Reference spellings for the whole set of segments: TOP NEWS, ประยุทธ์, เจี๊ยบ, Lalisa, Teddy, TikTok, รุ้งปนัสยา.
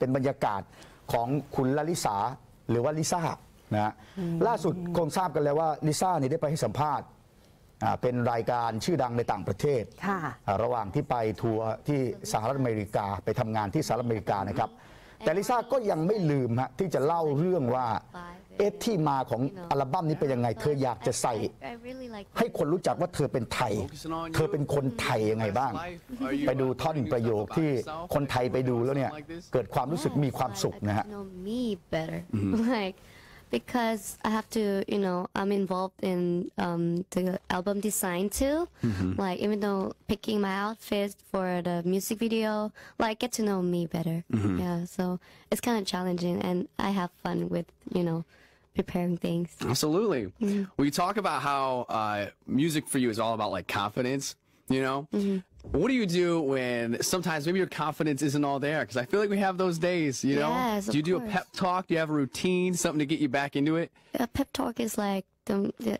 เป็นบรรยากาศของคุณLalisaหรือว่าลิซ่านะล่าสุดคงทราบกันแล้วว่าลิซ่าเนี่ยได้ไปให้สัมภาษณ์เป็นรายการชื่อดังในต่างประเทศระหว่างที่ไปทัวร์ที่สหรัฐอเมริกาไปทำงานที่สหรัฐอเมริกานะครับแต่ลิซ่าก็ยังไม่ลืมฮะที่จะเล่าเรื่องว่าที่มาของอัลบั้มนี้เป็นยังไงเธออยากจะใส่ให้คนรู้จักว่าเธอเป็นไทยเธอเป็นคนไทยยังไงบ้างไปดูท่อนประโยคที่คนไทยไปดูแล้วเนี่ยเกิดความรู้สึกมีความสุขนะฮะ because I have to I'm involved in the album design too like even though picking my outfit for the music video like get to know me better yeah so it's kind of challenging and I have fun with preparing things. Absolutely. We talk about how music for you is all about like confidence, What do you do when sometimes maybe your confidence isn't all there? Because I feel like we have those days, Yes, do you do a pep talk? Do you have a routine, something to get you back into it? A pep talk is like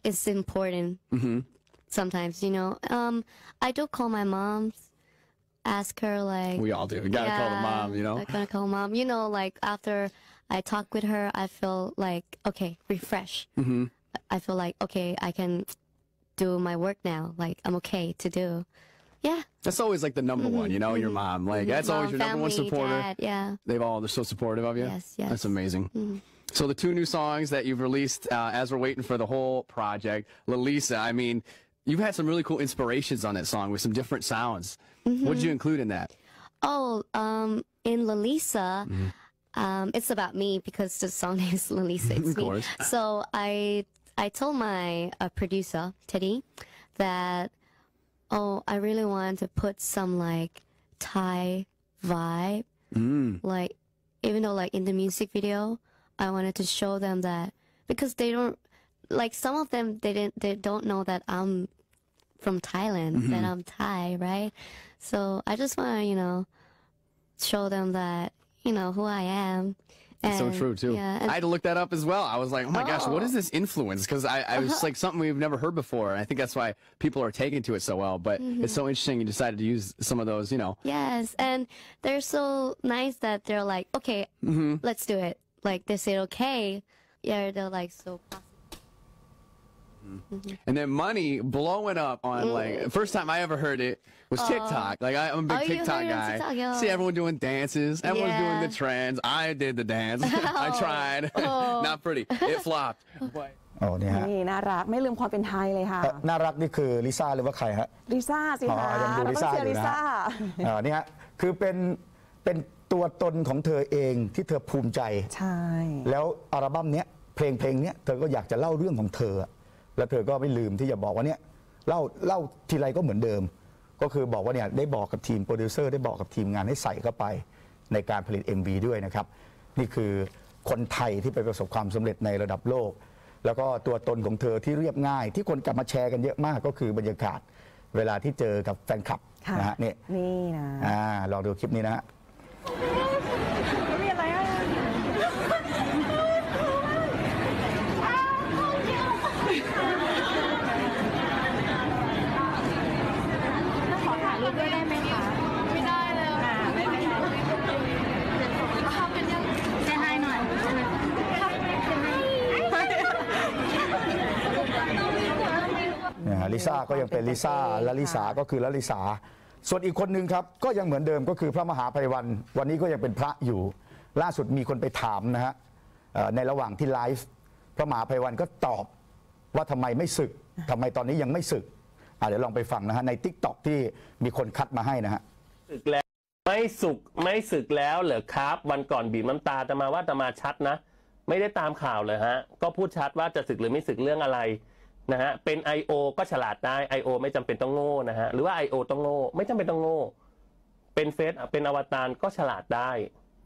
it's important. Sometimes, I do call my mom, ask her like we all do. We gotta call the mom, I gotta call mom. Like after I talk with her, I feel like, okay, refresh. I feel like, okay, I can do my work now. Like, I'm okay to do. Yeah. That's always like the number one, your mom. Like, that's always your number one supporter. Dad, yeah. They're so supportive of you. Yes, yes. That's amazing. So the two new songs that you've released as we're waiting for the whole project, Lalisa, I mean, you've had some really cool inspirations on that song with some different sounds. What did you include in that? Oh, in Lalisa... it's about me because the song name is Lalisa. It's me. So I told my producer Teddy that I really want to put some like Thai vibe. Like even though like in the music video, I wanted to show them that because they don't like some of them they don't know that I'm from Thailand that I'm Thai, right? So I just want to show them that. Who I am. It's so true too. Yeah, I had to look that up as well. I was like, oh my gosh, what is this influence? Because I was like something we've never heard before. And I think that's why people are taking to it so well. But it's so interesting you decided to use some of those. Yes, and they're so nice that they're like, okay, let's do it. Like they said, okay. Yeah, they're like so. And then money blowing up on like first time I ever heard it was TikTok. Like I'm a big TikTok guy. See everyone doing dances, everyone's doing the trends. I did the dance. I tried. Not pretty. It flopped. โอ้เนี่ยฮะนี่น่ารักไม่ลืมความเป็นไทยเลยค่ะน่ารักนี่คือลิซ่าหรือว่าใครฮะลิซ่าสิคะยังดูลิซ่าอยู่นะนี่ฮะคือเป็นตัวตนของเธอเองที่เธอภูมิใจใช่แล้วอัลบั้มเนี้ยเพลงเนี้ยเธอก็อยากจะเล่าเรื่องของเธอแล้วเธอก็ไม่ลืมที่จะบอกว่าเนี่ยเล่าทีไรก็เหมือนเดิมก็คือบอกว่าเนี่ยได้บอกกับทีมโปรดิวเซอร์ได้บอกกับทีมงานให้ใส่เข้าไปในการผลิต MV ด้วยนะครับนี่คือคนไทยที่ไปประสบความสำเร็จในระดับโลกแล้วก็ตัวตนของเธอที่เรียบง่ายที่คนกลับมาแชร์กันเยอะมากก็คือบรรยากาศเวลาที่เจอกับแฟนคลับนะฮะนี่นะลองดูคลิปนี้นะฮะลิซ่าก็ยังเป็นลิซ่าLalisaก็คือLalisaส่วนอีกคนหนึ่งครับก็ยังเหมือนเดิมก็คือพระมหาไพวันวันนี้ก็ยังเป็นพระอยู่ล่าสุดมีคนไปถามนะฮะในระหว่างที่ไลฟ์พระมหาไพวันก็ตอบว่าทำไมไม่ศึกทำไมตอนนี้ยังไม่ศึกเดี๋ยวลองไปฟังนะฮะใน TikTok ที่มีคนคัดมาให้นะฮะศึกแล้วไม่ศึกแล้วเหรอครับวันก่อนบีบน้ำตาจะมาว่าจะมาชัดนะไม่ได้ตามข่าวเลยฮะก็พูดชัดว่าจะศึกหรือไม่ศึกเรื่องอะไรนะฮะเป็น I.O. ก็ฉลาดได้ I.O. ไม่จำเป็นต้องโง่นะฮะหรือว่า I.O. ต้องโง่ไม่จำเป็นต้องโง่เป็นเฟซเป็นอวตารก็ฉลาดได้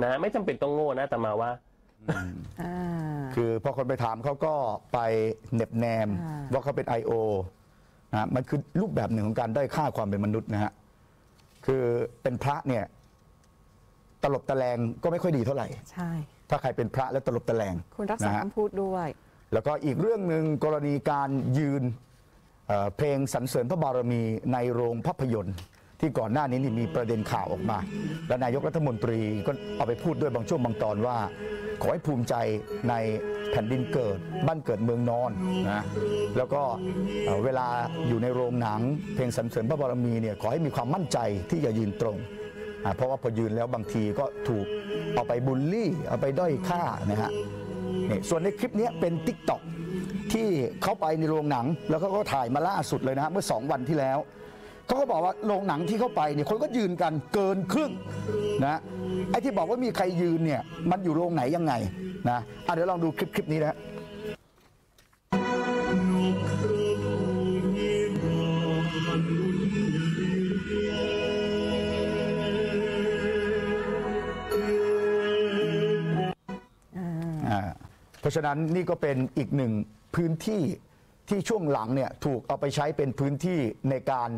นะฮะไม่จำเป็นต้องโง่นะแต่มาว่าคือพอคนไปถามเขาก็ไปเน็บแนมว่าเขาเป็น I.O. นะมันคือรูปแบบหนึ่งของการได้ค่าความเป็นมนุษย์นะฮะคือเป็นพระเนี่ยตลบตะแลงก็ไม่ค่อยดีเท่าไหร่ใช่ถ้าใครเป็นพระแล้วตลบตะแลงคุณรักษาคำพูดด้วยแล้วก็อีกเรื่องหนึ่งกรณีการยืนเพลงสรรเสริญพระบารมีในโรงภาพยนตร์ ที่ก่อนหน้านี้มีประเด็นข่าวออกมาและนายกรัฐมนตรีก็เอาไปพูดด้วยบางช่วงบางตอนว่าขอให้ภูมิใจในแผ่นดินเกิดบ้านเกิดเมืองนอนนะแล้วก็เวลาอยู่ในโรงหนังเพลงสรรเสริญพระบารมีเนี่ยขอให้มีความมั่นใจที่จะยืนตรงเพราะว่าพอยืนแล้วบางทีก็ถูกเอาไปบูลลี่เอาไปด้อยค่านะฮะนี่ส่วนในคลิปนี้เป็น TikTok ที่เข้าไปในโรงหนังแล้วก็ถ่ายมาล่าสุดเลยนะเมื่อ2 วันที่แล้วเขาก็บอกว่าโรงหนังที่เข้าไปเนี่ยคนก็ยืนกันเกินครึ่งนะไอ้ที่บอกว่ามีใครยืนเนี่ยมันอยู่โรงไหนยังไงนะเดี๋ยวลองดูคลิปนี้นะเพราะฉะนั้นนี่ก็เป็นอีกหนึ่งพื้นที่ที่ช่วงหลังเนี่ยถูกเอาไปใช้เป็นพื้นที่ในการ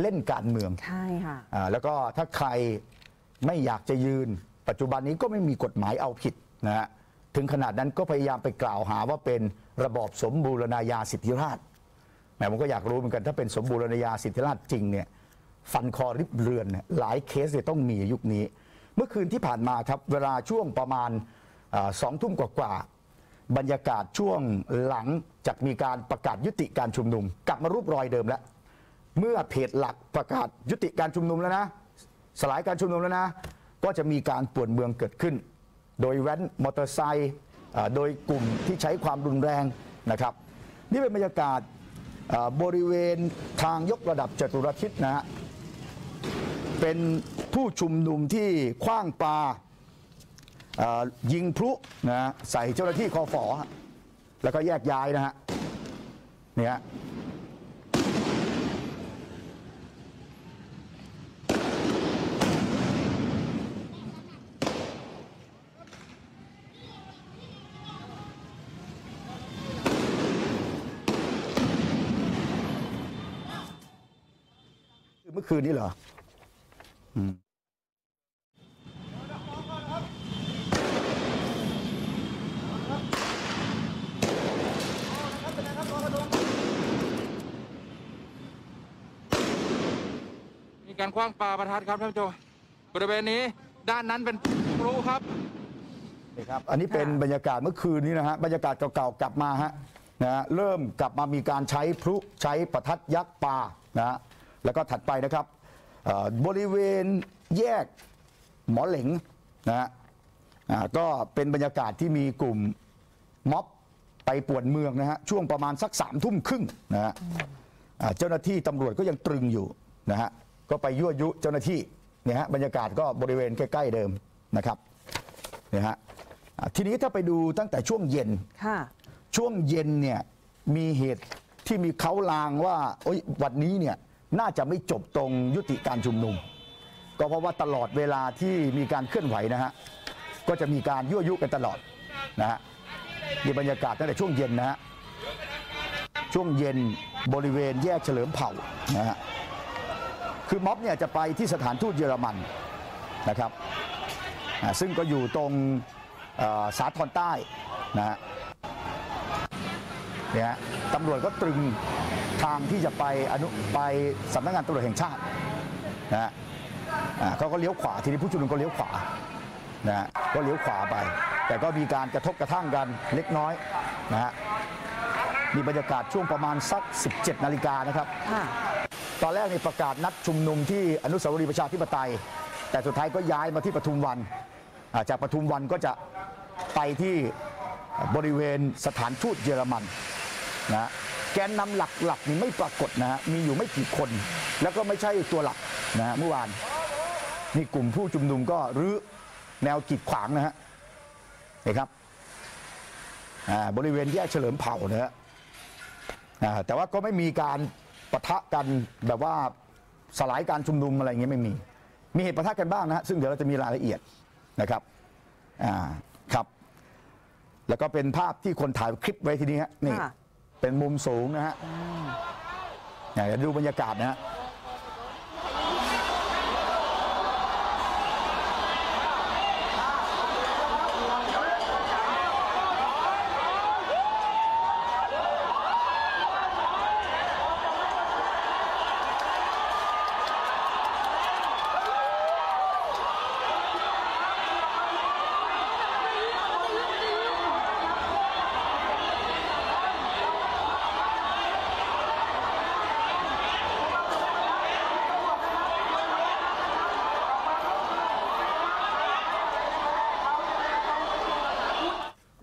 เล่นการเมืองใช่ค่ะแล้วก็ถ้าใครไม่อยากจะยืนปัจจุบันนี้ก็ไม่มีกฎหมายเอาผิดนะฮะถึงขนาดนั้นก็พยายามไปกล่าวหาว่าเป็นระบอบสมบูรณาญาสิทธิราชย์แหมผมก็อยากรู้เหมือนกันถ้าเป็นสมบูรณาญาสิทธิราชย์จริงเนี่ยฟันคอริบเรือนหลายเคสเนี่ยต้องมียุคนี้เมื่อคืนที่ผ่านมาครับเวลาช่วงประมาณ20:00 กว่าบรรยากาศช่วงหลังจากมีการประกาศยุติการชุมนุมกลับมารูปรอยเดิมแล้วเมื่อเพจหลักประกาศยุติการชุมนุมแล้วนะสลายการชุมนุมแล้วนะก็จะมีการป่วนเมืองเกิดขึ้นโดยแว้นมอเตอร์ไซค์โดยกลุ่มที่ใช้ความรุนแรงนะครับนี่เป็นบรรยากาศบริเวณทางยกระดับจตุรทิศนะฮะเป็นผู้ชุมนุมที่ขว้างปายิงพลุนะใส่เจ้าหน้าที่คฟอแล้วก็แยกย้ายนะฮะเนี่ยเมื่อคืนนี้เหรอการขว้างปลาประทัดครับท่านผู้ชมบริเวณนี้ด้านนั้นเป็นพลุครับนี่ครับอันนี้เป็นบรรยากาศเมื่อคืนนี้นะฮะบรรยากาศเก่าๆกลับมาฮะนะเริ่มกลับมามีการใช้พลุใช้ประทัดยักษ์ปลานะแล้วก็ถัดไปนะครับบริเวณแยกหมอเหล็งนะฮะก็เป็นบรรยากาศที่มีกลุ่มม็อบไปป่วนเมืองนะฮะช่วงประมาณสัก 21:30 นะฮะเจ้าหน้าที่ตำรวจก็ยังตรึงอยู่นะฮะก็ไปยั่วยุเจ้าหน้าที่เนี่ยฮะบรรยากาศก็บริเวณใกล้ๆเดิมนะครับเนี่ยฮะทีนี้ถ้าไปดูตั้งแต่ช่วงเย็นช่วงเย็นเนี่ยมีเหตุที่มีเขาลางว่าวันนี้เนี่ยน่าจะไม่จบตรงยุติการชุมนุมก็เพราะว่าตลอดเวลาที่มีการเคลื่อนไหวนะฮะก็จะมีการยั่วยุกันตลอดนะฮะนี่บรรยากาศตั้งแต่ช่วงเย็นนะฮะช่วงเย็นบริเวณแยกเฉลิมเผ่านะฮะคือม็อบเนี่ยจะไปที่สถานทูตเยอรมันนะครับซึ่งก็อยู่ตรงสาทรใต้นะฮะเนี่ยตำรวจก็ตรึงทางที่จะไปสำนักงานตำรวจแห่งชาตินะฮะเขาก็เลี้ยวขวาทีนี้ผู้ชุมนุมก็เลี้ยวขวานะฮะก็เลี้ยวขวาไปแต่ก็มีการกระทบกระทั่งกันเล็กน้อยนะฮะมีบรรยากาศช่วงประมาณสัก 17:00 น.นะครับตอนแรกในประกาศนัดชุมนุมที่อนุสาวรีย์ประชาธิปไตยแต่สุดท้ายก็ย้ายมาที่ปทุมวันจากปทุมวันก็จะไปที่บริเวณสถานทูตเยอรมันนะแกนนำหลักๆนี่ไม่ปรากฏนะฮะมีอยู่ไม่กี่คนแล้วก็ไม่ใช่ตัวหลักนะเมื่อวานนี่กลุ่มผู้ชุมนุมก็รื้อแนวกีดขวางนะฮะเห็นครับบริเวณแยกเฉลิมเผ่านะฮะแต่ว่าก็ไม่มีการปะทะกันแบบว่าสลายการชุมนุมอะไรเงี้ยไม่มีเหตุปะทะกันบ้างนะฮะซึ่งเดี๋ยวเราจะมีรายละเอียดนะครับครับแล้วก็เป็นภาพที่คนถ่ายคลิปไว้ทีนี้ฮะนี่เป็นมุมสูงนะฮะเดี๋ยวดูบรรยากาศนะฮะ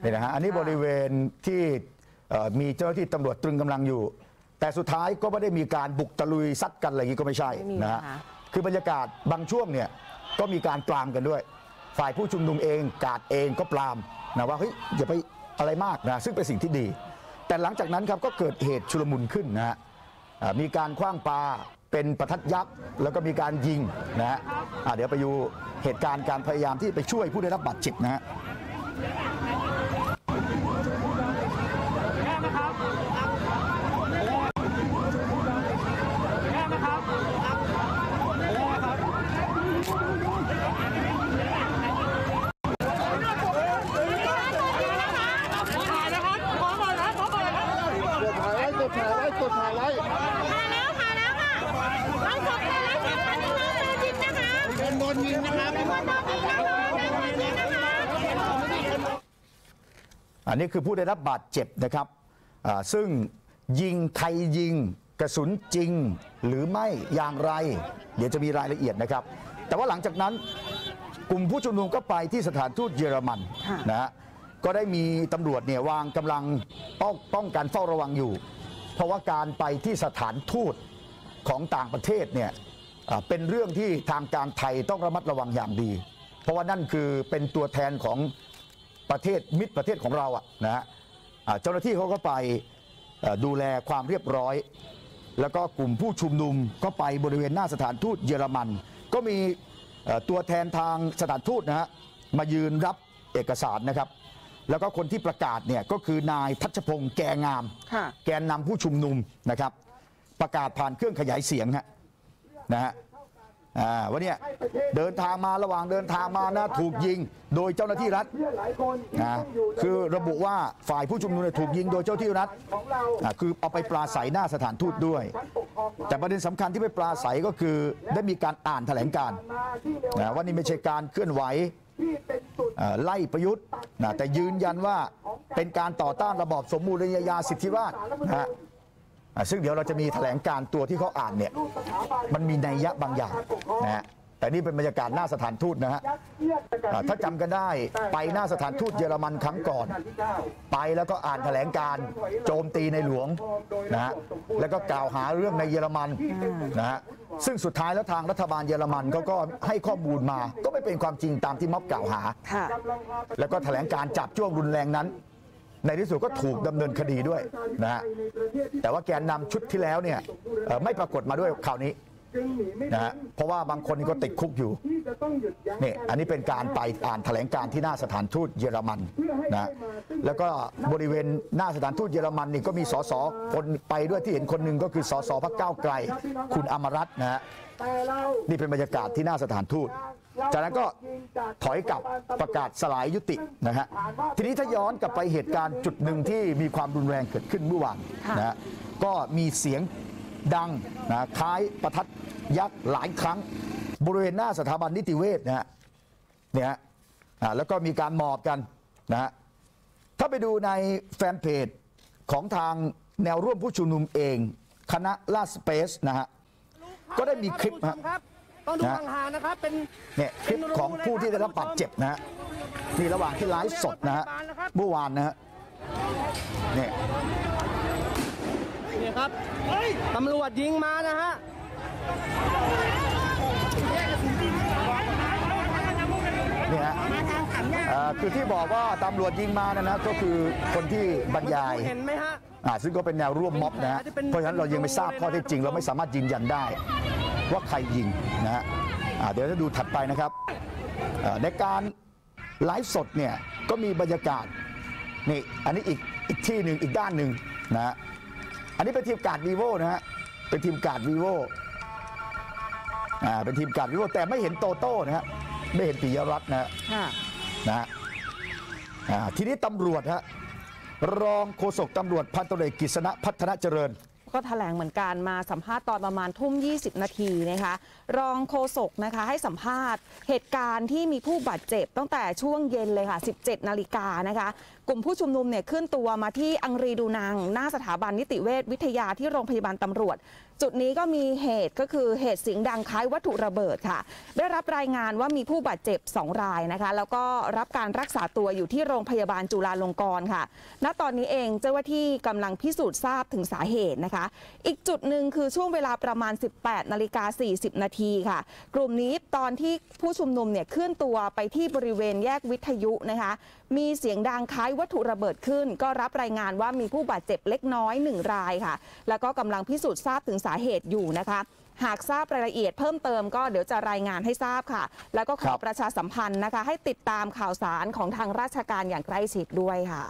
นี่นะฮะอันนี้บริเวณที่มีเจ้าหน้าที่ตำรวจตรึงกำลังอยู่แต่สุดท้ายก็ไม่ได้มีการบุกตะลุยซัดกันอะไรอย่างนี้ก็ไม่ใช่นะฮะคือบรรยากาศบางช่วงเนี่ยก็มีการปรามกันด้วยฝ่ายผู้ชุมนุมเองกาดเองก็ปรามนะว่าเฮ้ยอย่าไปอะไรมากนะซึ่งเป็นสิ่งที่ดีแต่หลังจากนั้นครับก็เกิดเหตุชุลมุนขึ้นนะฮะมีการขว้างปลาเป็นประทัดยักษ์แล้วก็มีการยิงนะฮะเดี๋ยวไปดูเหตุการณ์การพยายามที่ไปช่วยผู้ได้รับบาดเจ็บนะฮะอันนี้คือผู้ได้รับบาดเจ็บนะครับซึ่งยิงใครยิงกระสุนจริงหรือไม่อย่างไรเดี๋ยวจะมีรายละเอียดนะครับแต่ว่าหลังจากนั้นกลุ่มผู้ชุมนุมก็ไปที่สถานทูตเยอรมันนะฮะก็ได้มีตำรวจเนี่ยวางกำลังป้องกันเฝ้าระวังอยู่เพราะว่าการไปที่สถานทูตของต่างประเทศเนี่ยเป็นเรื่องที่ทางการไทยต้องระมัดระวังอย่างดีเพราะว่านั่นคือเป็นตัวแทนของประเทศมิตรประเทศของเราอะนะฮะเจ้าหน้าที่เขาก็ไปดูแลความเรียบร้อยแล้วก็กลุ่มผู้ชุมนุมก็ไปบริเวณหน้าสถานทูตเยอรมันก็มีตัวแทนทางสถานทูตนะฮะมายืนรับเอกสารนะครับแล้วก็คนที่ประกาศเนี่ยก็คือนายทัชพงษ์แกงามแกนนำผู้ชุมนุมนะครับประกาศผ่านเครื่องขยายเสียงฮะนะฮะวันนี้เดินทางมาระหว่างเดินทางมานะถูกยิงโดยเจ้าหน้าที่รัฐนะคือระบุว่าฝ่ายผู้ชุมนุมถูกยิงโดยเจ้าที่รัฐคือเอาไปปราศัยหน้าสถานทูตด้วยแต่ประเด็นสำคัญที่ไปปราศัยก็คือได้มีการอ่านแถลงการณ์นะว่านี่ไม่ใช่การเคลื่อนไหวไล่ประยุทธ์นะแต่ยืนยันว่าเป็นการต่อต้านระบอบสมมูลนิยาสิทธิราชนะซึ่งเดี๋ยวเราจะมีแถลงการตัวที่เขาอ่านเนี่ยมันมีนัยยะบางอย่างนะฮะแต่นี่เป็นบรรยากาศหน้าสถานทูตนะฮะถ้าจำกันได้ไปหน้าสถานทูตเยอรมันครั้งก่อนไปแล้วก็อ่านแถลงการโจมตีในหลวงนะฮะแล้วก็กล่าวหาเรื่องในเยอรมันนะฮะซึ่งสุดท้ายแล้วทางรัฐบาลเยอรมันเขาก็ให้ข้อมูลมาก็ไม่เป็นความจริงตามที่ม็อบกล่าวหาแล้วก็แถลงการจับจ้วงรุนแรงนั้นในที่สุดก็ถูกดำเนินคดีด้วยนะฮะแต่ว่าแกนนำชุดที่แล้วเนี่ยไม่ปรากฏมาด้วยข่าวนี้นะฮะเพราะว่าบางคนก็ติดคุกอยู่นี่อันนี้เป็นการไปอ่านแถลงการที่หน้าสถานทูตเยอรมันนะแล้วก็บริเวณหน้าสถานทูตเยอรมันนี่ก็มีสสคนไปด้วยที่เห็นคนหนึ่งก็คือสสพรรคก้าวไกลคุณอมรัตน์นะฮะนี่เป็นบรรยากาศที่หน้าสถานทูตจากนั้นก็ถอยกลับประกาศสลายยุตินะฮะทีนี้ถ้าย้อนกลับไปเหตุการณ์จุดหนึ่งที่มีความรุนแรงเกิดขึ้นเมื่อวานนะฮะก็มีเสียงดังนะคล้ายประทัดยักษ์หลายครั้งบริเวณหน้าสถาบันนิติเวชนะฮะเนี่ยแล้วก็มีการหมอบกันนะฮะถ้าไปดูในแฟนเพจของทางแนวร่วมผู้ชุมนุมเองคณะลาสเปซนะฮะก็ได้มีคลิปครับต้องดูห่างๆนะครับเป็นเนี่ยคลิปของผู้ที่ได้รับบาดเจ็บนะฮะนี่ระหว่างที่ไลฟ์สดนะฮะเมื่อวานนะฮะเนี่ยนี่ครับตำรวจยิงมานะฮะนี่ฮะคือที่บอกว่าตำรวจยิงมานะก็คือคนที่บรรยายเห็นไหมฮะซึ่งก็เป็นแนวร่วมม็อบนะฮะเพราะฉะนั้นเรายังไม่ทราบข้อเท็จจริงเราไม่สามารถยืนยันได้ว่าใครยิงนะฮะเดี๋ยวจะดูถัดไปนะครับในการไลฟ์สดเนี่ยก็มีบรรยากาศนี่อันนี้อีกที่หนึ่งอีกด้านหนึ่งนะฮะอันนี้เป็นทีมการ์ดวีโวนะฮะเป็นทีมการ์ดวีโวเป็นทีมการ์ดวีโวแต่ไม่เห็นโตโต้นะฮะไม่เห็นปิยรัตน์นะฮะนะฮะทีนี้ตำรวจฮะรองโฆษกตำรวจพันตำรวจกฤษณะพัฒนาเจริญก็แถลงเหมือนกันมาสัมภาษณ์ตอนประมาณ20:20 น.นะคะรองโฆษกนะคะให้สัมภาษณ์เหตุการณ์ที่มีผู้บาดเจ็บตั้งแต่ช่วงเย็นเลยค่ะ17 นาฬิกานะคะ กลุ่มผู้ชุมนุมเนี่ยเคลื่อนตัวมาที่อังรีดูนังหน้าสถาบันนิติเวชวิทยาที่โรงพยาบาลตำรวจจุดนี้ก็มีเหตุก็คือเหตุเสียงดังคล้ายวัตถุระเบิดค่ะได้รับรายงานว่ามีผู้บาดเจ็บ2รายนะคะแล้วก็รับการรักษาตัวอยู่ที่โรงพยาบาลจุฬาลงกรณ์ค่ะณตอนนี้เองเจ้าหน้าที่กำลังพิสูจน์ทราบถึงสาเหตุนะคะอีกจุดหนึ่งคือช่วงเวลาประมาณ 18:40 นาทีค่ะกลุ่มนี้ตอนที่ผู้ชุมนุมเนี่ยเคลื่อนตัวไปที่บริเวณแยกวิทยุนะคะมีเสียงดังคล้ายวัตถุระเบิดขึ้นก็รับรายงานว่ามีผู้บาดเจ็บเล็กน้อย1รายค่ะแล้วก็กำลังพิสูจน์ทราบถึงสาเหตุอยู่นะคะหากทราบรายละเอียดเพิ่มเติมก็เดี๋ยวจะรายงานให้ทราบค่ะแล้วก็ขอประชาสัมพันธ์นะคะให้ติดตามข่าวสารของทางราชการอย่างใกล้ชิดด้วยค่ะ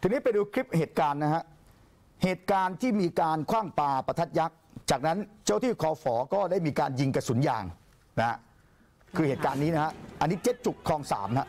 ทีนี้ไปดูคลิปเหตุการณ์นะฮะเหตุการณ์ที่มีการขว้างปาประทัดยักษ์จากนั้นเจ้าที่คฝ.ก็ได้มีการยิงกระสุนยางนะฮะคือเหตุการณ์นี้นะฮะอันนี้เจ็ดจุกคลอง3นะฮะ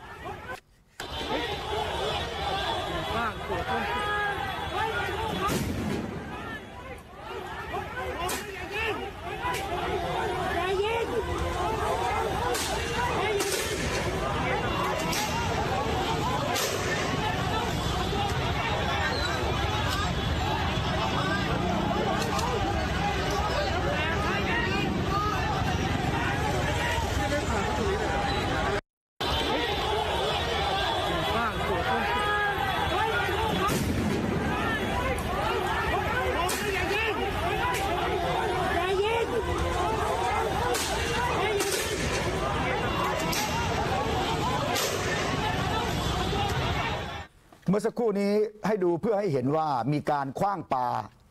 เมื่อสักครู่นี้ให้ดูเพื่อให้เห็นว่ามีการขว้างปา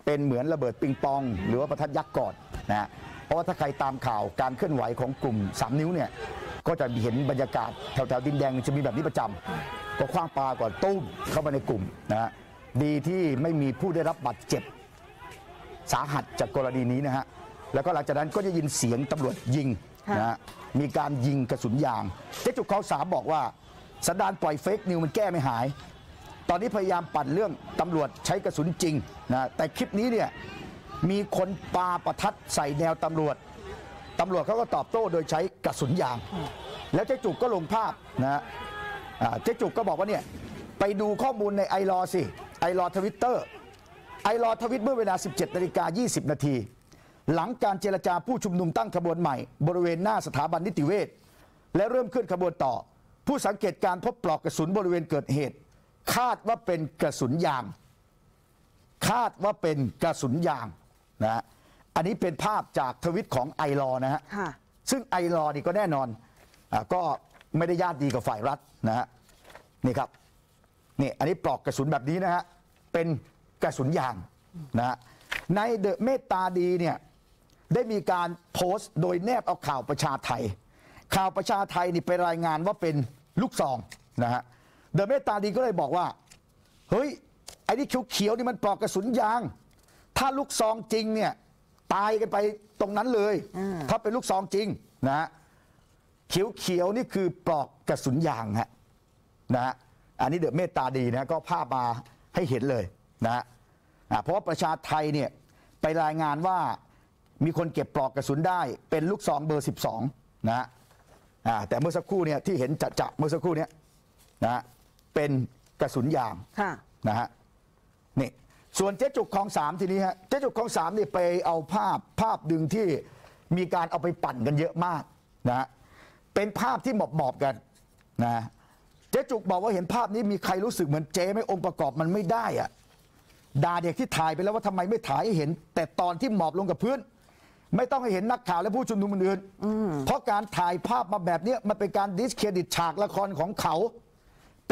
เป็นเหมือนระเบิดปิงปองหรือว่าประทัดยักษ์ก่อนนะเพราะว่าถ้าใครตามข่าวการเคลื่อนไหวของกลุ่ม3นิ้วเนี่ยก็จะเห็นบรรยากาศแถวๆดินแดงจะมีแบบนี้ประจำก็ขว้างปาก่อนตุ้มเข้ามาในกลุ่มนะดีที่ไม่มีผู้ได้รับบาดเจ็บสาหัสจากกรณีนี้นะฮะแล้วก็หลังจากนั้นก็จะยินเสียงตำรวจยิงนะมีการยิงกระสุนยางเจ๊จุกเขาสามบอกว่าสันดานปล่อยเฟกนิวมันแก้ไม่หายตอนนี้พยายามปั่นเรื่องตำรวจใช้กระสุนจริงนะแต่คลิปนี้เนี่ยมีคนปาประทัดใส่แนวตำรวจเขาก็ตอบโต้โดยใช้กระสุนยางแล้วเจ๊จุกก็ลงภาพนะเจ๊จุกก็บอกว่าเนี่ยไปดูข้อมูลในไอรอสิไอรอทวิตเตอร์ไอรอทวิตเมื่อเวลา 17:20 นาทีหลังการเจรจาผู้ชุมนุมตั้งขบวนใหม่บริเวณหน้าสถาบันนิติเวชและเริ่มขึ้นขบวนต่อผู้สังเกตการพบปลอกกระสุนบริเวณเกิดเหตุคาดว่าเป็นกระสุนยางนะฮะอันนี้เป็นภาพจากทวิตของไอรอนะฮะซึ่งไอรอนี่ก็แน่นอนก็ไม่ได้ญาติดีกับฝ่ายรัฐนะฮะนี่ครับนี่อันนี้ปลอกกระสุนแบบนี้นะฮะเป็นกระสุนยางนะฮะในเดอะเมตตาดีเนี่ยได้มีการโพสต์โดยแนบเอาข่าวประชาไทยนี่ไปรายงานว่าเป็นลูกซองนะฮะเดอะเมตตาดีก็เลยบอกว่าเฮ้ยไอ้นี่เขียวๆนี่มันปลอกกระสุนยางถ้าลูกซองจริงเนี่ยตายกันไปตรงนั้นเลยถ้าเป็นลูกซองจริงนะเขียวๆนี่คือปลอกกระสุนยางฮะนะอันนี้เดอะเมตตาดีนะก็ภาพมาให้เห็นเลยนะเพราะว่าประชาไทยเนี่ยไปรายงานว่ามีคนเก็บปลอกกระสุนได้เป็นลูกซองเบอร์12นะแต่เมื่อสักครู่เนี่ยที่เห็นจะเมื่อสักครู่เนี่ยนะเป็นกระสุนยางนะฮะนี่ส่วนเจ๊จุกคลอง3ทีนี้ฮะเจ๊จุกคลอง3นี่ไปเอาภาพดึงที่มีการเอาไปปั่นกันเยอะมากนะเป็นภาพที่หมอบกันนะเจ๊จุกบอกว่าเห็นภาพนี้มีใครรู้สึกเหมือนเจ๊ไม่องค์ประกอบมันไม่ได้อะด่าเด็กที่ถ่ายไปแล้วว่าทำไมไม่ถ่ายให้เห็นแต่ตอนที่หมอบลงกับพื้นไม่ต้องให้เห็นนักข่าวและผู้ชุมนุมอื่นเพราะการถ่ายภาพมาแบบนี้มันเป็นการดิสเครดิตฉากละครของเขา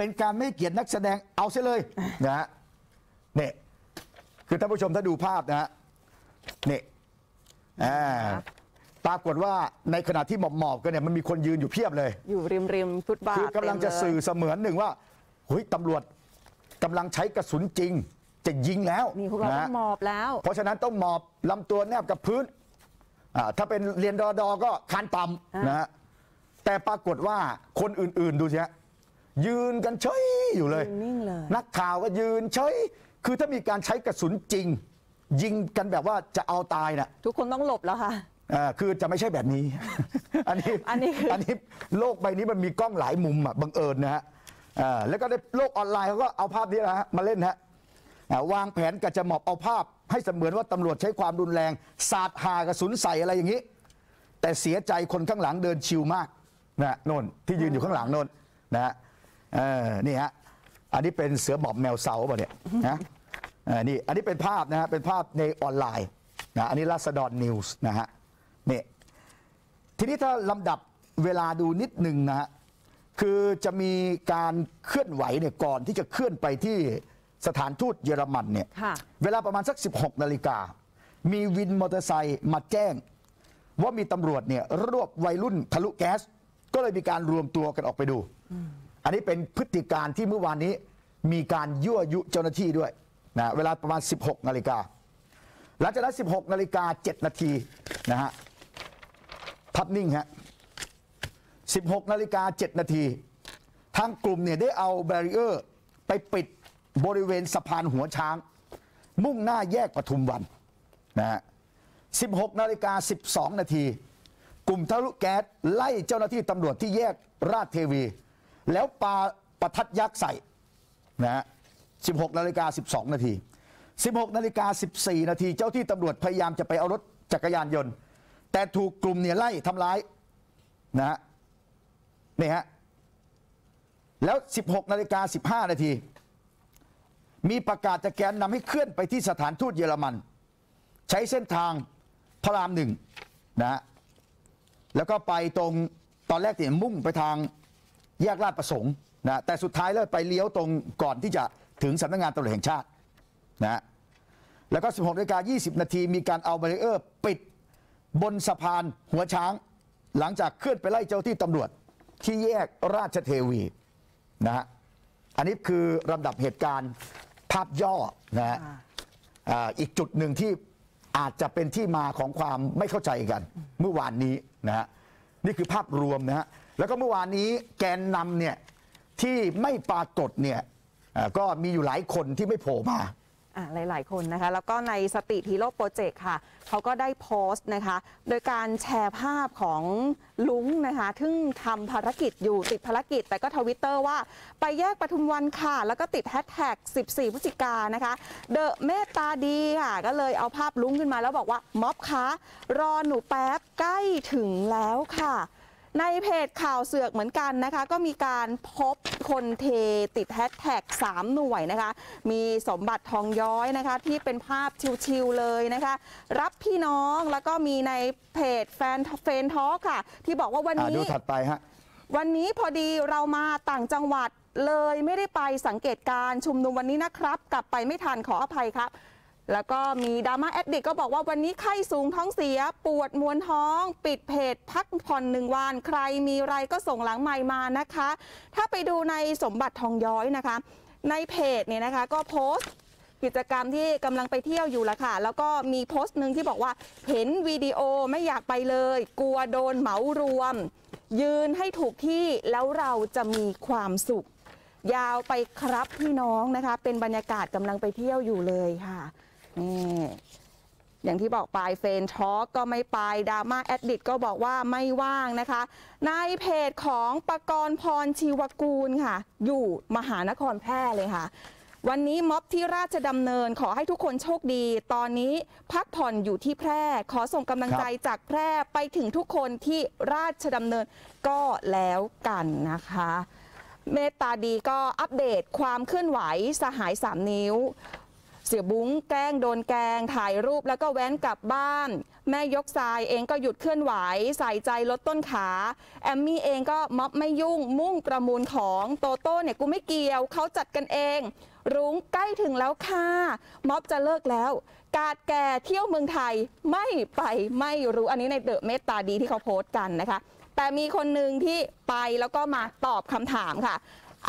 เป็นการไม่เกียรตินักแสดงเอาเสียเลยนะฮะเนี่ยคือท่านผู้ชมถ้าดูภาพนะฮะเนี่ยปรากฏว่าในขณะที่หมอบกันเนี่ยมันมีคนยืนอยู่เพียบเลยอยู่ริมฟุตบาทคือกำลังจะสื่อเสมือนหนึ่งว่าเฮ้ยตำรวจกำลังใช้กระสุนจริงจะยิงแล้วนี่พวกเราต้องหมอบแล้วเพราะฉะนั้นต้องหมอบลำตัวแนบกับพื้นถ้าเป็นเรียนดอก็คานต่ำนะฮะแต่ปรากฏว่าคนอื่นๆดูสิฮะยืนกันเฉยอยู่เลยนักข่าวก็ยืนเฉยคือถ้ามีการใช้กระสุนจริงยิงกันแบบว่าจะเอาตายน่ะทุกคนต้องหลบแล้วค่ะคือจะไม่ใช่แบบนี้อันนี้โลกใบนี้มันมีกล้องหลายมุมอ่ะบังเอิญนะฮะ แล้วก็ในโลกออนไลน์เขาก็เอาภาพนี้นะฮะมาเล่นฮะวางแผนกะจะหมอบเอาภาพให้เสมือนว่าตำรวจใช้ความรุนแรงสาดหากระสุนใส่อะไรอย่างนี้แต่เสียใจคนข้างหลังเดินชิวมากนะโน่นที่ยืนอยู่ข้างหลังโน่นนะฮะนี่ฮะอันนี้เป็นเสือหมอบแมวเสาป่ะเนี่ยนะนี่อันนี้เป็นภาพนะฮะเป็นภาพในออนไลน์นะอันนี้ราษฎรนิวส์นะฮะนี่ทีนี้ถ้าลำดับเวลาดูนิดหนึ่งนะฮะคือจะมีการเคลื่อนไหวเนี่ยก่อนที่จะเคลื่อนไปที่สถานทูตเยอรมันเนี่ยเวลาประมาณสัก 16 นาฬิกามีวินมอเตอร์ไซค์มาแจ้งว่ามีตำรวจเนี่ยรวบวัยรุ่นทะลุแก๊สก็เลยมีการรวมตัวกันออกไปดูอันนี้เป็นพฤติการที่เมื่อวานนี้มีการยั่วยุเจ้าหน้าที่ด้วยนะเวลาประมาณ 16 นาฬิกาหลังจากนั้น 16 นาฬิกา 7 นาทีนะฮะพับนิ่งฮะ 16 นาฬิกา 7 นาทีทางกลุ่มเนี่ยได้เอาแบรีเออร์ไปปิดบริเวณสะพานหัวช้างมุ่งหน้าแยกปทุมวันนะฮะ 16 นาฬิกา 12 นาทีกลุ่มทะลุแก๊สไล่เจ้าหน้าที่ตำรวจที่แยกราชเทวีแล้วปาประทัดยักษ์ใส่นะฮะ 16 นาฬิกา 12 นาที 16 นาฬิกา 14 นาทีเจ้าที่ตำรวจพยายามจะไปเอารถจักรยานยนต์แต่ถูกกลุ่มเนี่ยไล่ทำร้ายนะฮะนี่ฮะแล้ว 16 นาฬิกา 15 นาทีมีประกาศจากแกนนำให้เคลื่อนไปที่สถานทูตเยอรมันใช้เส้นทางพระราม1นะฮะแล้วก็ไปตรงตอนแรกเนี่ยมุ่งไปทางแยกราชประสงค์นะแต่สุดท้ายแล้วไปเลี้ยวตรงก่อนที่จะถึงสำนักงานตำรวจแห่งชาตินะแล้วก็ 16.20 นาทีมีการเอาแบรีเออร์ปิดบนสะพานหัวช้างหลังจากเคลื่อนไปไล่เจ้าที่ตำรวจที่แยกราชเทวีนะฮะอันนี้คือลำดับเหตุการณ์ภาพย่อนะฮะอีกจุดหนึ่งที่อาจจะเป็นที่มาของความไม่เข้าใจกันเมื่อวานนี้นะฮะนี่คือภาพรวมนะฮะแล้วก็เมื่อวานนี้แกนนำเนี่ยที่ไม่ปรากฏเนี่ยก็มีอยู่หลายคนที่ไม่โผล่มาหลายๆคนนะคะแล้วก็ในสติฮีโร่โปรเจกต์ค่ะเขาก็ได้โพสต์นะคะโดยการแชร์ภาพของลุงนะคะที่ทำภารกิจอยู่ติดภารกิจแต่ก็ทวิตเตอร์ว่าไปแยกปทุมวันค่ะแล้วก็ติดแฮชแท็ก14 พฤศจิกายนนะคะเดอะเมตตาดีค่ะก็เลยเอาภาพลุงขึ้นมาแล้วบอกว่าม็อบคะรอหนูแป๊บใกล้ถึงแล้วค่ะในเพจข่าวเสือกเหมือนกันนะคะก็มีการพบคนเทติดแฮชแท็ก3หน่วยนะคะมีสมบัติทองย้อยนะคะที่เป็นภาพชิวๆเลยนะคะรับพี่น้องแล้วก็มีในเพจแฟนเฟนทอล์กค่ะที่บอกว่าวันนี้ดูถัดไปฮะวันนี้พอดีเรามาต่างจังหวัดเลยไม่ได้ไปสังเกตการชุมนุมวันนี้นะครับกลับไปไม่ทันขออภัยครับแล้วก็มีดราม่าแอดดิกก็บอกว่าวันนี้ไข้สูงท้องเสียปวดมวนท้องปิดเพจพักผ่อน1วันใครมีไรก็ส่งหลังไมค์มานะคะถ้าไปดูในสมบัติทองย้อยนะคะในเพจเนี่ยนะคะก็โพสต์กิจกรรมที่กำลังไปเที่ยวอยู่ละค่ะแล้วก็มีโพสต์หนึ่งที่บอกว่าเห็นวิดีโอไม่อยากไปเลยกลัวโดนเหมารวมยืนให้ถูกที่แล้วเราจะมีความสุขยาวไปครับพี่น้องนะคะเป็นบรรยากาศกำลังไปเที่ยวอยู่เลยค่ะอย่างที่บอกไปเฟนท็อกก็ไม่ไปดราม่าแอดดิกก็บอกว่าไม่ว่างนะคะในเพจของปกรณ์พรชีวกูลค่ะอยู่มหานครแพร่เลยค่ะวันนี้ม็อบที่ราชดำเนินขอให้ทุกคนโชคดีตอนนี้พักผ่อนอยู่ที่แพร่ขอส่งกำลังใจจากแพร่ไปถึงทุกคนที่ราชดำเนินก็แล้วกันนะคะเมตตาดีก็อัปเดตความเคลื่อนไหวสหาย3นิ้วเสียบุ้งแกล้งโดนแกงถ่ายรูปแล้วก็แว้นกลับบ้านแม่ยกทรายเองก็หยุดเคลื่อนไหวใส่ใจลดต้นขาแอมมี่เองก็ม็อบไม่ยุ่งมุ่งประมูลของโตโต้เนี่ยกูไม่เกี่ยวเขาจัดกันเองรุ้งใกล้ถึงแล้วค่ะม็อบจะเลิกแล้วกาดแก่เที่ยวเมืองไทยไม่ไปไม่รู้อันนี้ในเดอะเมตตาดีที่เขาโพสต์กันนะคะแต่มีคนหนึ่งที่ไปแล้วก็มาตอบคำถามค่ะ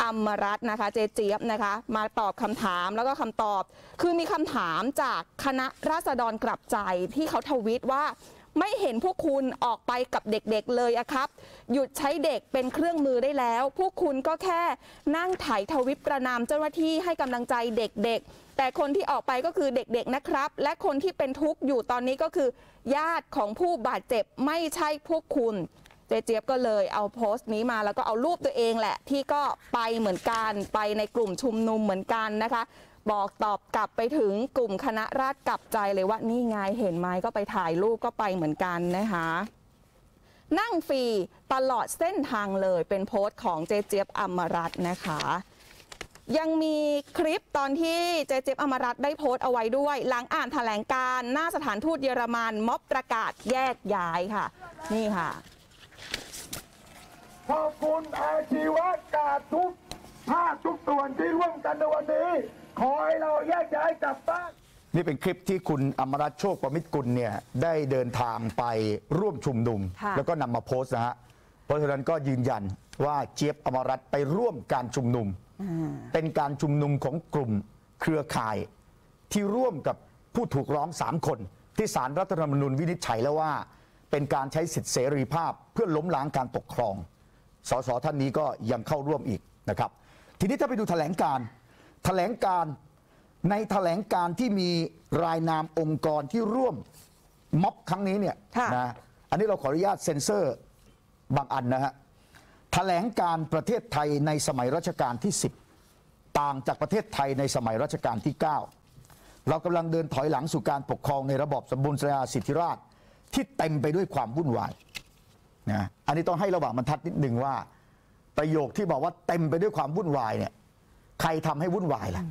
อมรัตน์นะคะเจเจี๊ยบนะคะมาตอบคำถามแล้วก็คำตอบคือมีคำถามจากคณะราษฎรกลับใจที่เขาทวิตว่าไม่เห็นพวกคุณออกไปกับเด็กๆเลยอะครับหยุดใช้เด็กเป็นเครื่องมือได้แล้วพวกคุณก็แค่นั่งถ่ายทวิตประนามเจ้าหน้าที่ให้กำลังใจเด็กๆแต่คนที่ออกไปก็คือเด็กๆนะครับและคนที่เป็นทุกข์อยู่ตอนนี้ก็คือญาติของผู้บาดเจ็บไม่ใช่พวกคุณ เจ๊เจี๊ยบก็เลยเอาโพสต์นี้มาแล้วก็เอารูปตัวเองแหละที่ก็ไปเหมือนกันไปในกลุ่มชุมนุมเหมือนกันนะคะบอกตอบกลับไปถึงกลุ่มคณะราษฎรกลับใจเลยว่านี่ไงเห็นไหมก็ไปถ่ายรูปก็ไปเหมือนกันนะคะนั่งฟรีตลอดเส้นทางเลยเป็นโพสต์ของเจ๊เจี๊ยบอมรัตน์นะคะยังมีคลิปตอนที่เจ๊เจี๊ยบอมรัตน์ได้โพสต์เอาไว้ด้วยหลังอ่านแถลงการหน้าสถานทูตเยอรมันม็อบประกาศแยกย้ายค่ะนี่ค่ะขอบคุณอาชีวะกาดทุกภาคทุกส่วนที่ร่วมกันในวันนี้ขอให้เราแยกย้ายกลับบ้านนี่เป็นคลิปที่คุณอมรัตน์ โชคประมิตรกุลเนี่ยได้เดินทางไปร่วมชุมนุมแล้วก็นำมาโพสต์นะฮะเพราะฉะนั้นก็ยืนยันว่าเจี๊ยบอมรัตน์ไปร่วมการชุมนุมเป็นการชุมนุมของกลุ่มเครือข่ายที่ร่วมกับผู้ถูกร้อง3คนที่ศาลรัฐธรรมนูญวินิจฉัยแล้วว่าเป็นการใช้สิทธิเสรีภาพเพื่อล้มล้างการปกครองสสท่านนี้ก็ยังเข้าร่วมอีกนะครับทีนี้ถ้าไปดูแถลงการในแถลงการที่มีรายนามองค์กรที่ร่วมม็อบครั้งนี้เนี่ยนะอันนี้เราขออนุญาตเซ็นเซอร์บางอันนะฮะแถลงการประเทศไทยในสมัยรัชกาลที่10ต่างจากประเทศไทยในสมัยรัชกาลที่9เรากำลังเดินถอยหลังสู่การปกครองในระบอบสมบูรณาญาสิทธิราชย์ที่เต็มไปด้วยความวุ่นวายนะอันนี้ต้องให้ระหว่างบรรทัดนิดหนึ่งว่าประโยคที่บอกว่าเต็มไปด้วยความวุ่นวายเนี่ยใครทำให้วุ่นวายล่ะ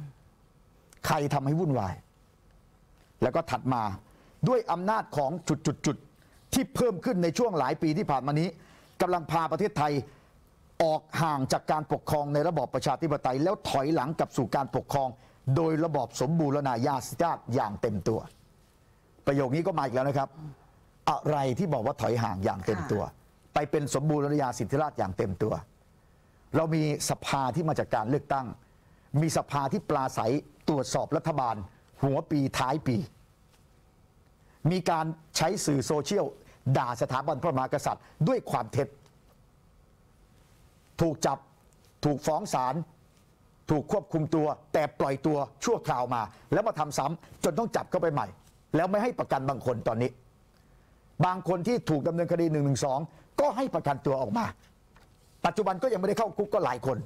ใครทำให้วุ่นวายแล้วก็ถัดมาด้วยอำนาจของจุดที่เพิ่มขึ้นในช่วงหลายปีที่ผ่านมานี้กำลังพาประเทศไทยออกห่างจากการปกครองในระบอบประชาธิปไตยแล้วถอยหลังกลับสู่การปกครองโดยระบอบสมบูรณาญาสิทธิราชย์อย่างเต็มตัวประโยคนี้ก็มาอีกแล้วนะครับอะไรที่บอกว่าถอยห่างอย่างเต็มตัวไปเป็นสมบูรณาญาสิทธิราชย์อย่างเต็มตัวเรามีสภาที่มาจากการเลือกตั้งมีสภาที่ปราศัยตรวจสอบรัฐบาลหัวปีท้ายปีมีการใช้สื่อโซเชียลด่าสถาบันพระมหากษัตริย์ด้วยความเท็จถูกจับถูกฟ้องศาลถูกควบคุมตัวแต่ปล่อยตัวชั่วคราวมาแล้วมาทำซ้ำจนต้องจับเข้าไปใหม่แล้วไม่ให้ประกันบางคนตอนนี้บางคนที่ถูกดำเนินคดี112ก็ให้ประกันตัวออกมาปัจจุบันก็ยังไม่ได้เข้าคุกก็หลายคน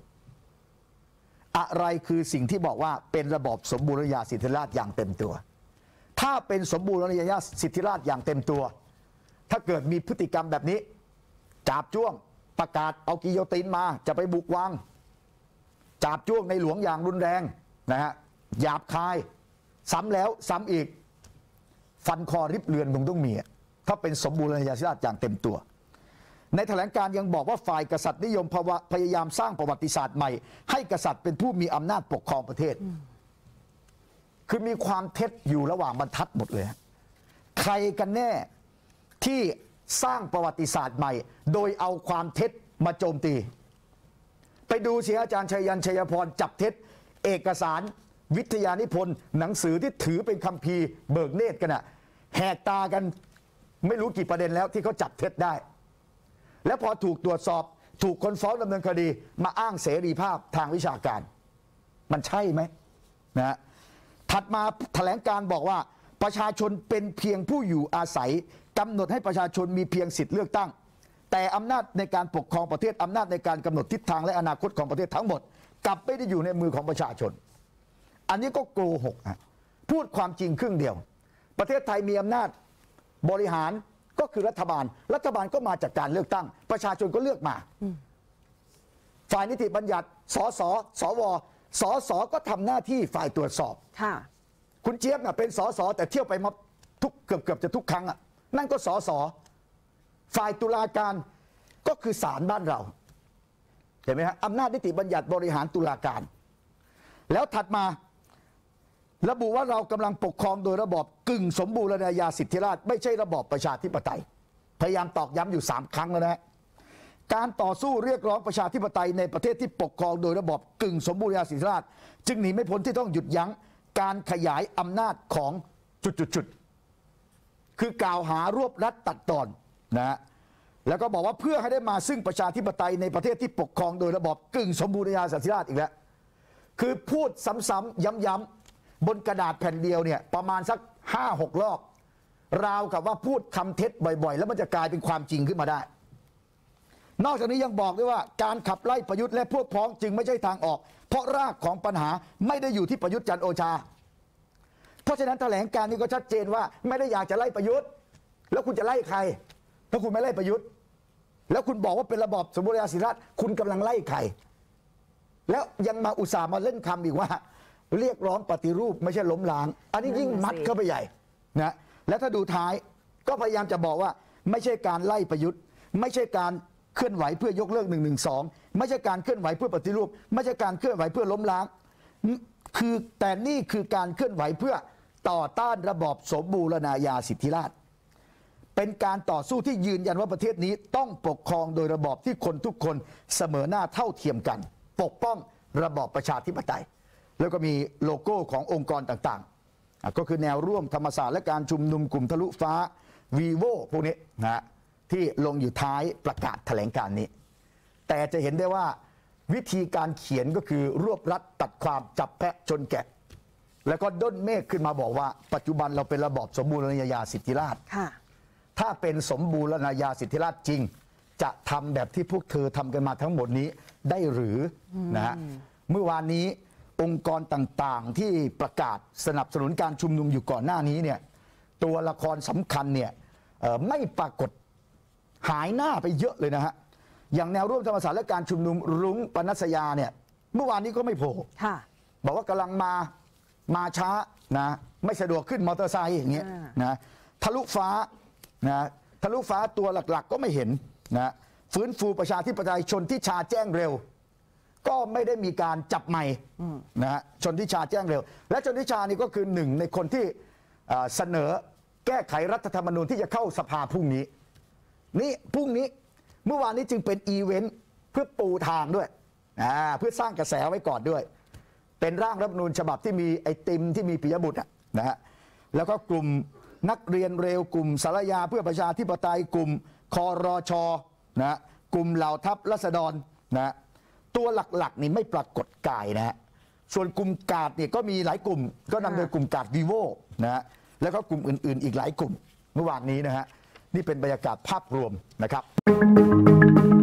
อะไรคือสิ่งที่บอกว่าเป็นระบอบสมบูรณาญาสิทธิราชย์อย่างเต็มตัวถ้าเป็นสมบูรณาญาสิทธิราชย์อย่างเต็มตัวถ้าเกิดมีพฤติกรรมแบบนี้จับจ้วงประกาศเอากิโยตินมาจะไปบุกวังจับจ้วงในหลวงอย่างรุนแรงนะฮะหยาบคายซ้ำแล้วซ้ำอีกฟันคอริบเรือนคงต้องมีถ้าเป็นสมบูรณาญาสิทธิราชย์อย่างเต็มตัวในแถลงการยังบอกว่าฝ่ายกษัตริย์นิยมพยายามสร้างประวัติศาสตร์ใหม่ให้กษัตริย์เป็นผู้มีอำนาจปกครองประเทศคือมีความเท็จอยู่ระหว่างบรรทัดหมดเลยใครกันแน่ที่สร้างประวัติศาสตร์ใหม่โดยเอาความเท็จมาโจมตีไปดูสิอาจารย์ชัยยันชัยพรจับเท็จเอกสารวิทยานิพนธ์หนังสือที่ถือเป็นคัมภีร์เบิกเนตรกันน่ะแหกตากันไม่รู้กี่ประเด็นแล้วที่เขาจับเท็จได้และพอถูกตรวจสอบถูกคนฟ้องดำเนินคดีมาอ้างเสรีภาพทางวิชาการมันใช่ไหมนะถัดมาแถลงการบอกว่าประชาชนเป็นเพียงผู้อยู่อาศัยกำหนดให้ประชาชนมีเพียงสิทธิเลือกตั้งแต่อำนาจในการปกครองประเทศอำนาจในการกำหนดทิศทางและอนาคตของประเทศทั้งหมดกลับไม่ได้อยู่ในมือของประชาชนอันนี้ก็โกหกพูดความจริงครึ่งเดียวประเทศไทยมีอำนาจบริหารก็คือรัฐบาลก็มาจากการเลือกตั้งประชาชนก็เลือกมาฝ่ายนิติบัญญัติสสก็ทำหน้าที่ฝ่ายตรวจสอบคุณเจี๊ยบน่ะเป็นสสแต่เที่ยวไปม็อบทุกเกือบจะทุกครั้งอ่ะนั่นก็สสฝ่ายตุลาการก็คือศาลบ้านเราเห็นไหมฮะอำนาจนิติบัญญัติบริหารตุลาการแล้วถัดมาระบุว่าเรากำลังปกครองโดยระบอบกึ่งสมบูรณาญาสิทธิราชย์ไม่ใช่ระบอบประชาธิปไตยพยายามตอกย้ำอยู่3ครั้งแล้วนะการต่อสู้เรียกร้องประชาธิปไตยในประเทศที่ปกครองโดยระบอบกึ่งสมบูรณาญาสิทธิราชย์จึงหนีไม่พ้นที่ต้องหยุดยั้งการขยายอำนาจของจุดๆคือกล่าวหารวบรัดตัดตอนนะฮะแล้วก็บอกว่าเพื่อให้ได้มาซึ่งประชาธิปไตยในประเทศที่ปกครองโดยระบอบกึ่งสมบูรณาญาสิทธิราชย์อีกแล้วคือพูดซ้ำๆย้ำๆบนกระดาษแผ่นเดียวเนี่ยประมาณสัก 5-6 รอบราวกับว่าพูดคำเท็จบ่อยๆแล้วมันจะกลายเป็นความจริงขึ้นมาได้ นอกจากนี้ยังบอกด้วยว่าการขับไล่ประยุทธ์และพวกพ้องจึงไม่ใช่ทางออกเพราะรากของปัญหาไม่ได้อยู่ที่ประยุทธ์จันทร์โอชาเพราะฉะนั้นแถลงการนี้ก็ชัดเจนว่าไม่ได้อยากจะไล่ประยุทธ์แล้วคุณจะไล่ใครถ้าคุณไม่ไล่ประยุทธ์แล้วคุณบอกว่าเป็นระบอบสมบูรณาธิราชคุณกำลังไล่ใครแล้วยังมาอุตส่าห์มาเล่นคำอีกว่าเรียกร้องปฏิรูปไม่ใช่ล้มล้างอันนี้ยิ่งมัดเข้าไปใหญ่นะและถ้าดูท้ายก็พยายามจะบอกว่าไม่ใช่การไล่ประยุทธ์ไม่ใช่การเคลื่อนไหวเพื่อยกเลิก112ไม่ใช่การเคลื่อนไหวเพื่อปฏิรูปไม่ใช่การเคลื่อนไหวเพื่อล้มล้างคือแต่นี่คือการเคลื่อนไหวเพื่อต่อต้านระบอบสมบูรณาญาสิทธิราชย์เป็นการต่อสู้ที่ยืนยันว่าประเทศนี้ต้องปกครองโดยระบอบที่คนทุกคนเสมอหน้าเท่าเทียมกันปกป้องระบอบประชาธิปไตยแล้วก็มีโลโก้ขององค์กรต่างๆก็คือแนวร่วมธรรมศาสตร์และการชุมนุมกลุ่มทะลุฟ้าวีโวพวกนี้นะที่ลงอยู่ท้ายประกาศแถลงการนี้แต่จะเห็นได้ว่าวิธีการเขียนก็คือรวบรัดตัดความจับแพะชนแกะแล้วก็ด้นเมฆขึ้นมาบอกว่าปัจจุบันเราเป็นระบอบสมบูรณาญาสิทธิราชย์ถ้าเป็นสมบูรณาญาสิทธิราชย์จริงจะทำแบบที่พวกเธอทำกันมาทั้งหมดนี้ได้หรือนะฮะเมื่อวานนี้องค์กรต่างๆที่ประกาศสนับสนุนการชุมนุมอยู่ก่อนหน้านี้เนี่ยตัวละครสำคัญเนี่ยไม่ปรากฏหายหน้าไปเยอะเลยนะฮะอย่างแนวร่วมธรรมศาสตร์และการชุมนุมรุ้งปนัสยาเนี่ยเมื่อวานนี้ก็ไม่โผล่บอกว่ากำลังมาช้านะไม่สะดวกขึ้นมอเตอร์ไซค์อย่างเงี้ยนะทะลุฟ้านะทะลุฟ้าตัวหลักๆก็ไม่เห็นนะฟื้นฟูประชาธิปไตยชนที่ชาแจ้งเร็วก็ไม่ได้มีการจับใหม่นะฮะชนทิชาแจ้งเร็วและชนทิชานี่ก็คือหนึ่งในคนที่เสนอแก้ไขรัฐธรรมนูญที่จะเข้าสภาพรุ่งนี้เมื่อวานนี้จึงเป็นอีเวนต์เพื่อปูทางด้วยเพื่อสร้างกระแสไว้ก่อนด้วยเป็นร่างรัฐธรรมนูญฉบับที่มีไอติมที่มีปิยบุตรนะฮะแล้วก็กลุ่มนักเรียนเร็วกลุ่มสารยาเพื่อประชาธิปไตยกลุ่มครช.นะกลุ่มเหล่าทัพราษฎรนะตัวหลักๆนี่ไม่ปรากฏกายนะฮะส่วนกลุ่มกาดเนี่ยก็มีหลายกลุ่มก็นำโดยกลุ่มกาดวีโวนะฮะแล้วก็กลุ่มอื่นๆอีกหลายกลุ่มเมื่อวานนี้นะฮะนี่เป็นบรรยากาศภาพรวมนะครับ